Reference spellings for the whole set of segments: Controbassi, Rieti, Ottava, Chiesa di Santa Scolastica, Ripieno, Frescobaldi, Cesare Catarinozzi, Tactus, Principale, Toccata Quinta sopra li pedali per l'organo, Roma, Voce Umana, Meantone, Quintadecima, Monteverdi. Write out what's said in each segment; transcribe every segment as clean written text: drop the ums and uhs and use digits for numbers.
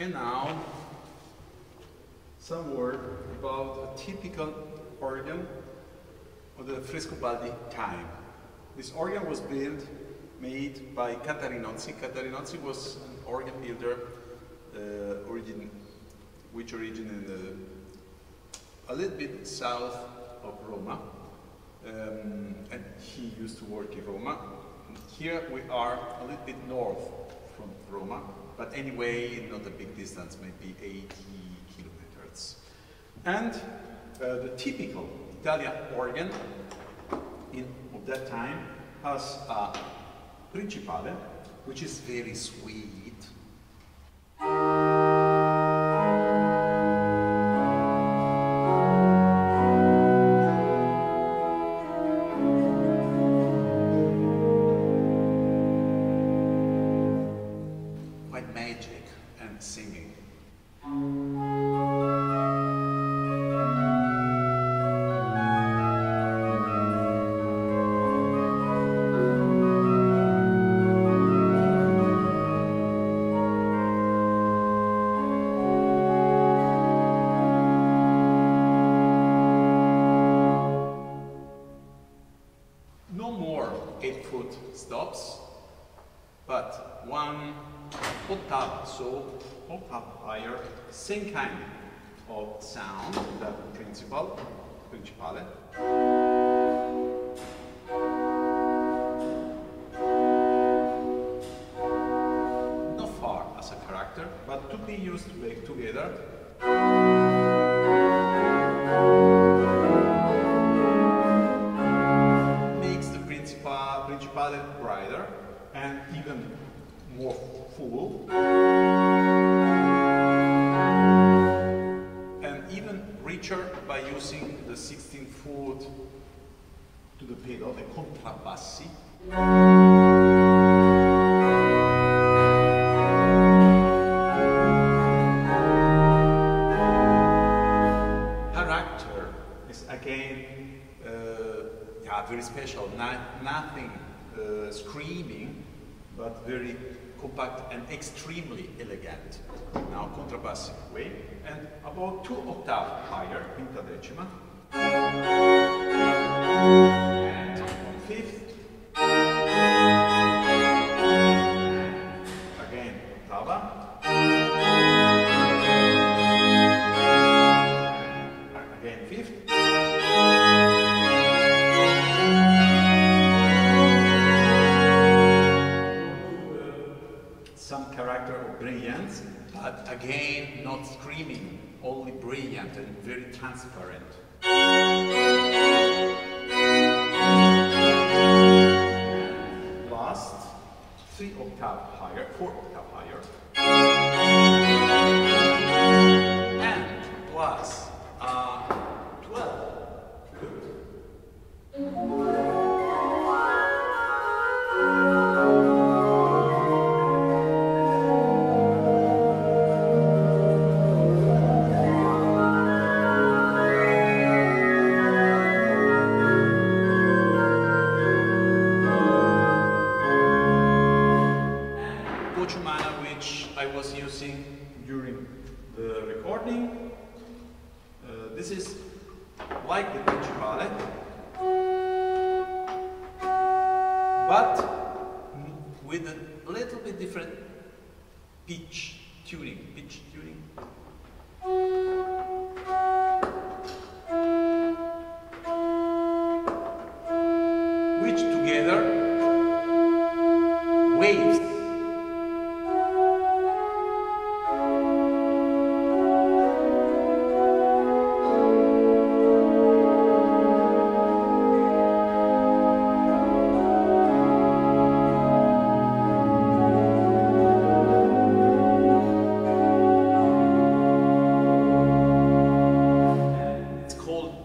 And now, some word about a typical organ of the Frescobaldi time. This organ was made by Catarinozzi. Catarinozzi was an organ builder originated a little bit south of Roma, and he used to work in Roma. Here we are a little bit north from Roma, but anyway not a big distance, maybe 80 kilometers. And the typical Italian organ of that time has a Principale, which is very sweet. Quite magic and singing. Stops, but one octave, so octave higher, same kind of sound, that principale. Not far as a character, but to be used together. Brighter and even more full, and even richer by using the 16th foot to the pedal, the Controbassi. Character is again very special, nothing screaming, but very compact and extremely elegant. Now contrabassic way, and about 2 octaves higher, quintadecima, and 1/5, again ottava, again 5th. Brilliant, but again not screaming, only brilliant and very transparent. Last, 3 octaves higher, 4 octaves higher, and plus 12. Voce Umana, which I was using during the recording. This is like the Principale, but with a little bit different pitch tuning. Pitch tuning. Which together waves.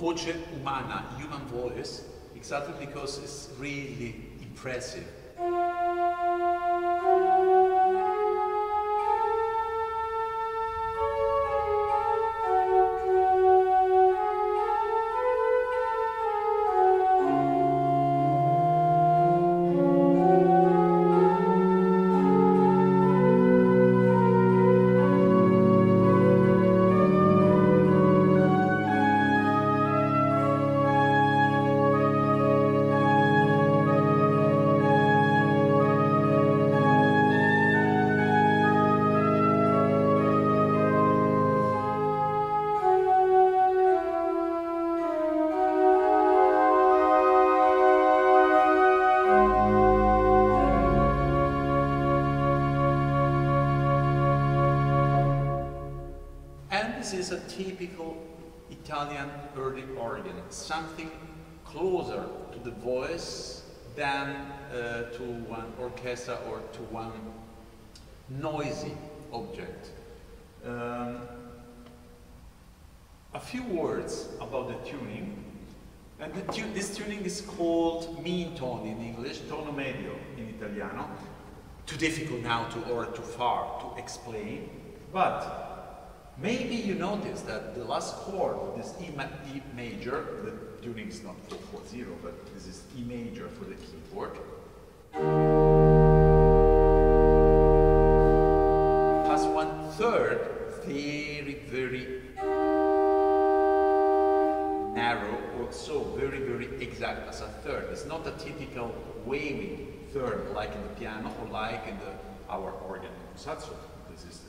Voce Umana, human voice, exactly because it's really impressive. a typical Italian early organ, something closer to the voice than to one orchestra or to one noisy object. A few words about the tuning. And this tuning is called Meantone in English, tono medio in Italiano. Too difficult now to, or too far to explain, but maybe you notice that the last chord, this E major, the tuning is not 4/4/0, but this is E major for the keyboard, has 1/3 very narrow, or so very exact as a third. It's not a typical waving third like in the piano or like in our organ saxophone. This is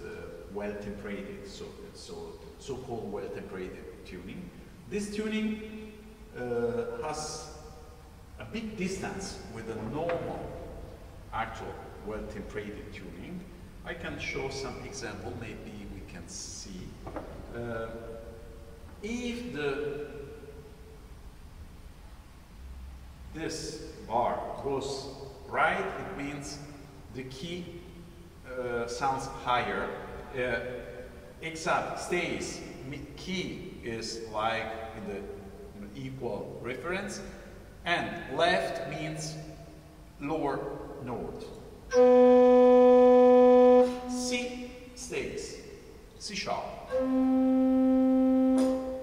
well-temperate, so-called well-temperate tuning. This tuning has a big distance with the normal, actual well-temperate tuning. I can show some example. Maybe we can see if this bar goes right, it means the key sounds higher. Except stays key is like in the equal reference, and left means lower note. C stays C sharp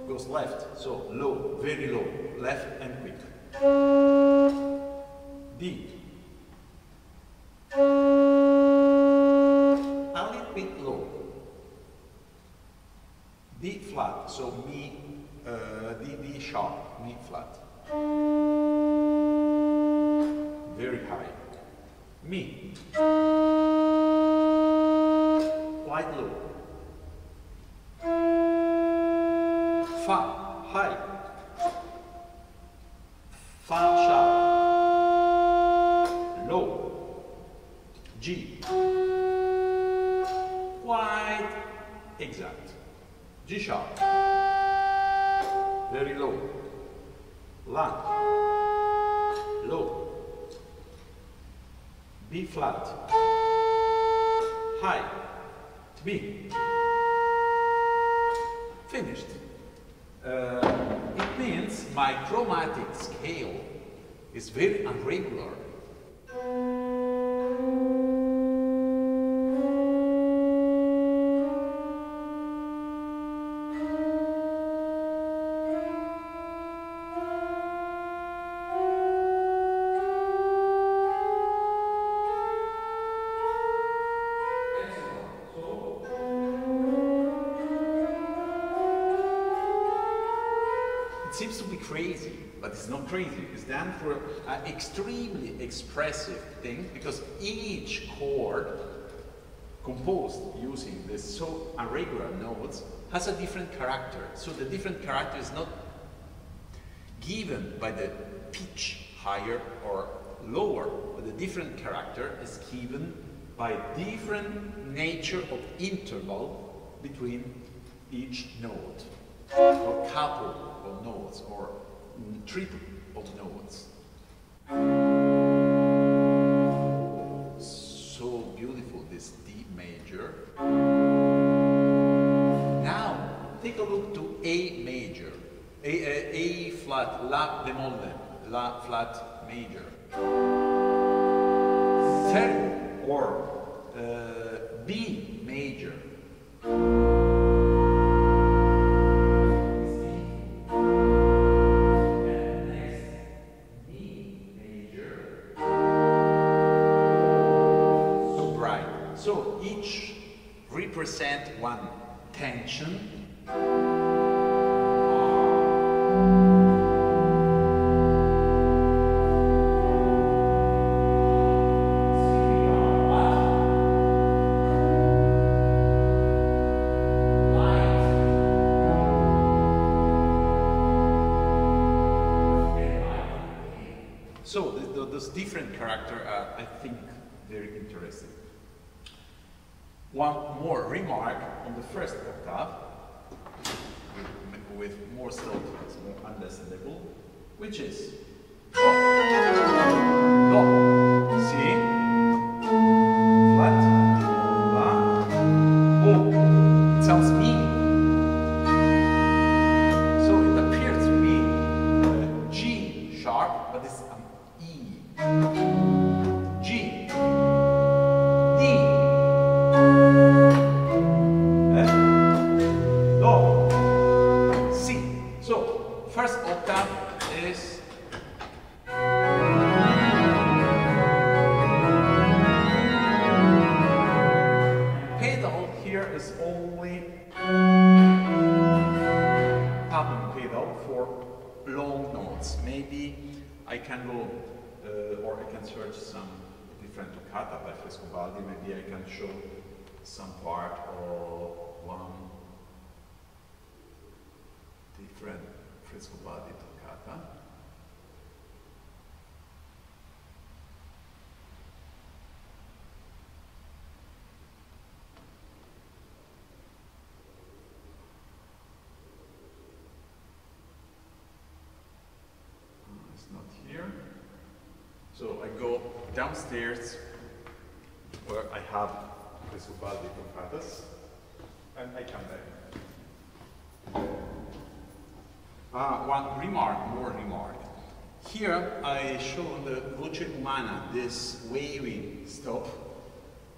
goes left, so low, very low, left and quick. D D flat, so Mi, D sharp, Mi flat, very high, Mi, quite low, Fa, high, Fa sharp, low, G, quite exact. G sharp, very low, La, low, B flat, high, B, finished. It means my chromatic scale is very irregular. Crazy is done for an extremely expressive thing, because each chord composed using this so irregular notes has a different character. So the different character is not given by the pitch higher or lower, but the different character is given by different nature of interval between each note, or couple of notes, or triple of notes. So beautiful, this D major. Now take a look to A major, A flat, La bemolle, La flat major. Third or B major. Represent one tension, so those different characters are, I think, very interesting. One more remark on the first octave. with more syllables, more understandable, which is Do, Si, Flat, La, O. It sounds mean. So it appears to be G sharp, but it's an E. G, D, Do, Si. So first octave is maybe I can go or I can search some different toccata by Frescobaldi. Maybe I can show some part or one different Frescobaldi toccata. So I go downstairs where I have Frescobaldi toccatas and I come back. One remark, more remark. Here I show the Voce Umana, this waving stop,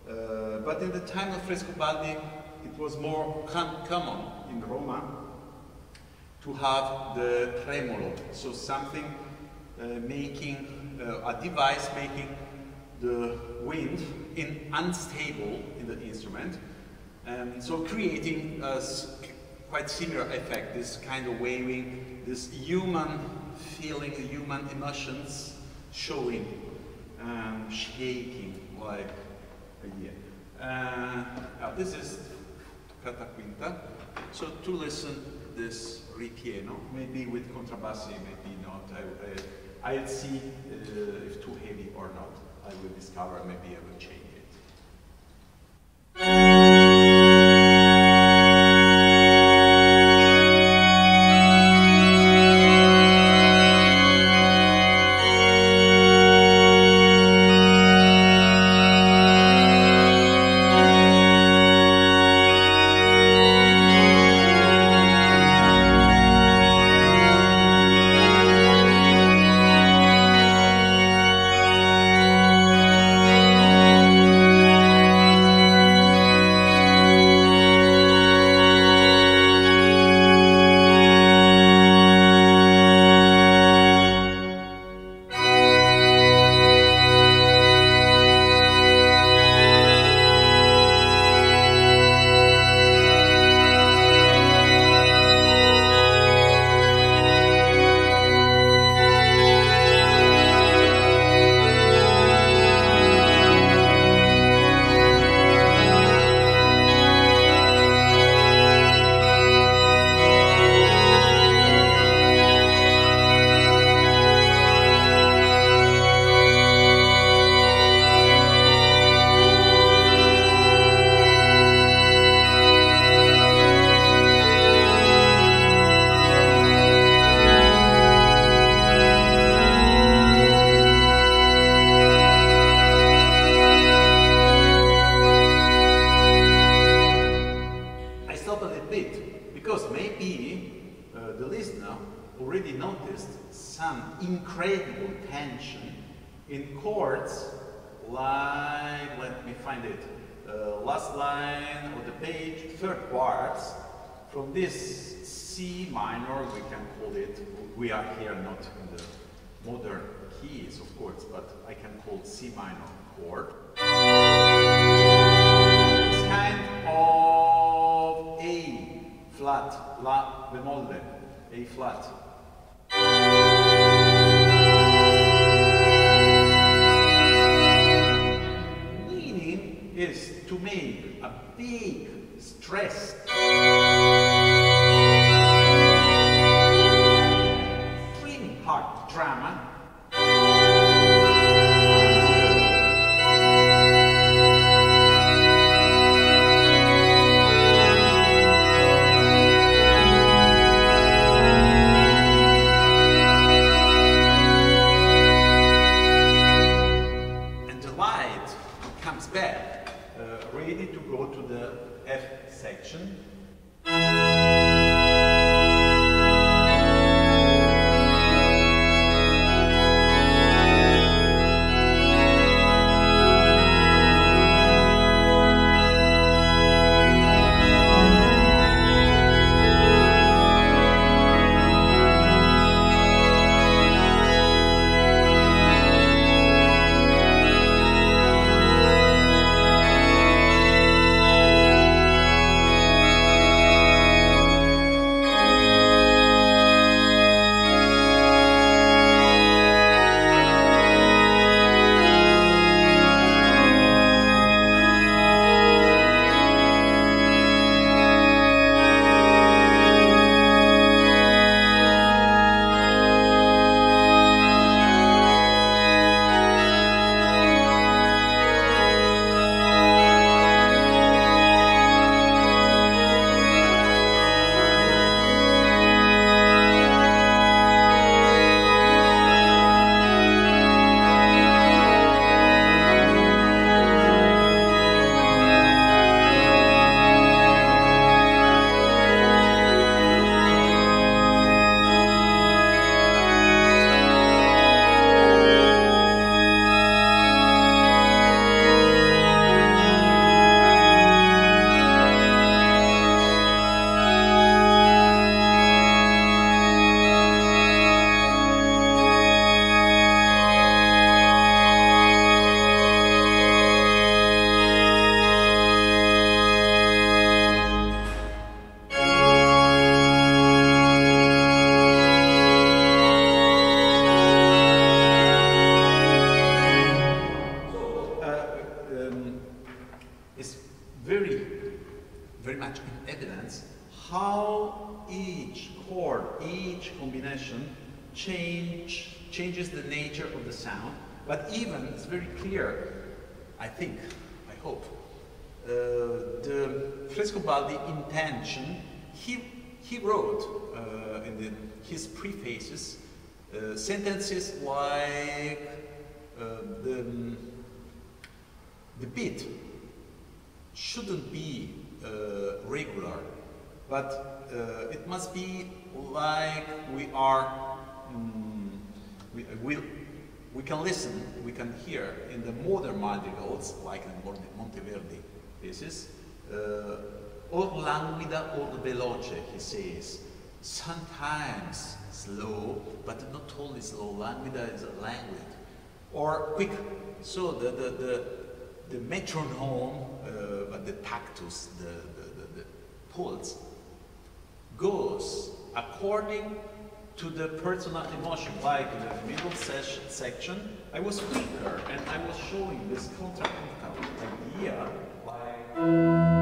but in the time of Frescobaldi it was more common in Roma to have the tremolo, so something making a device making the wind unstable in the instrument, and so creating a quite similar effect, this kind of waving, this human feeling, human emotions showing, shaking like idea. Now this is Toccata Quinta, so to listen this ripieno, maybe with Controbassi, maybe not. I'll see if too heavy or not. I will discover, maybe I will change it. From this C minor, we can call it, we are here not in the modern keys, of course, but I can call it C minor chord. It's kind of A flat, La bemolle, A flat. Meaning is to make a big stress. Extremely hard drama. wide comes back, ready to go to the F section. Changes the nature of the sound, but even it's very clear, I think, I hope, the Frescobaldi intention. He wrote in his prefaces sentences like the beat shouldn't be regular, but it must be like we are. We can listen, we can hear in the modern madrigals, like in Monteverdi, this is or languida or veloce, he says, sometimes slow, but not totally slow. Languida is a languid, or quick. So the metronome, but the tactus, the pulse, goes according to the personal emotion, like in the middle section, I was weaker, and I was showing this contrapuntal idea, like...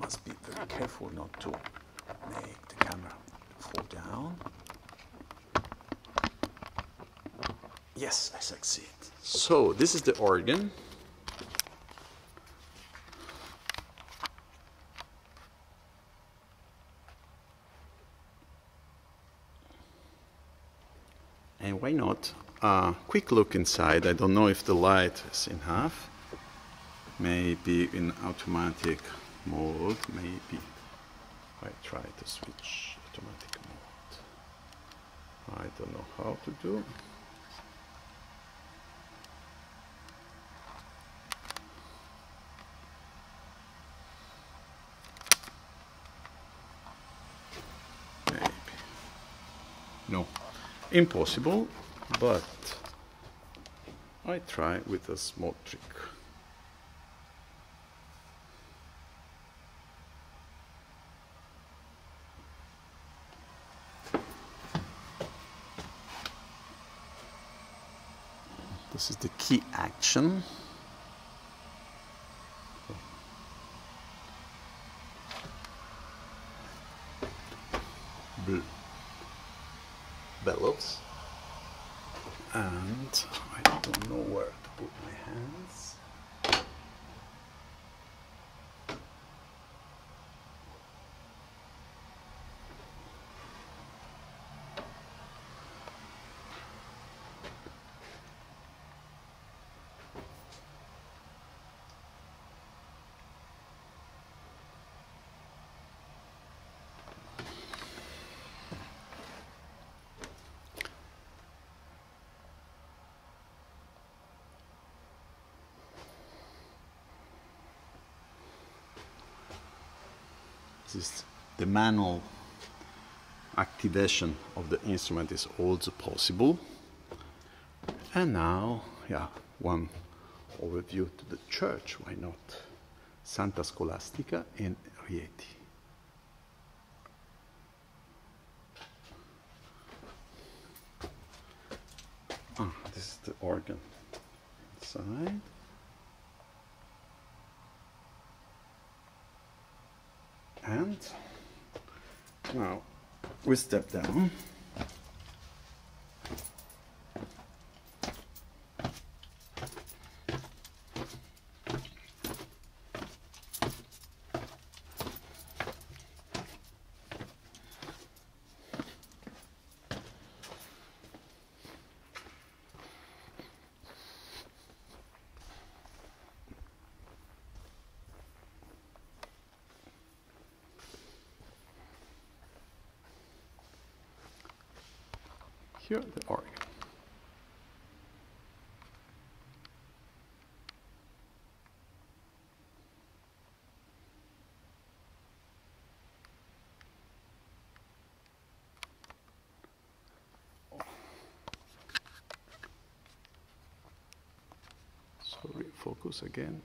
Must be very careful not to make the camera fall down. Yes, I succeed. So this is the organ. And why not? Quick look inside. I don't know if the light is in half. Maybe in automatic mode. Maybe I try to switch automatic mode. I don't know how to do. Maybe. No. Impossible, but I try with a small trick. This is the key action. Blue. Bellows, and I don't know where to put my hands. This is the manual activation of the instrument is also possible. And now, yeah, one overview to the church, why not? Santa Scolastica in Rieti. Ah, this is the organ inside. And now we step down. Here the organ. Sorry, focus again.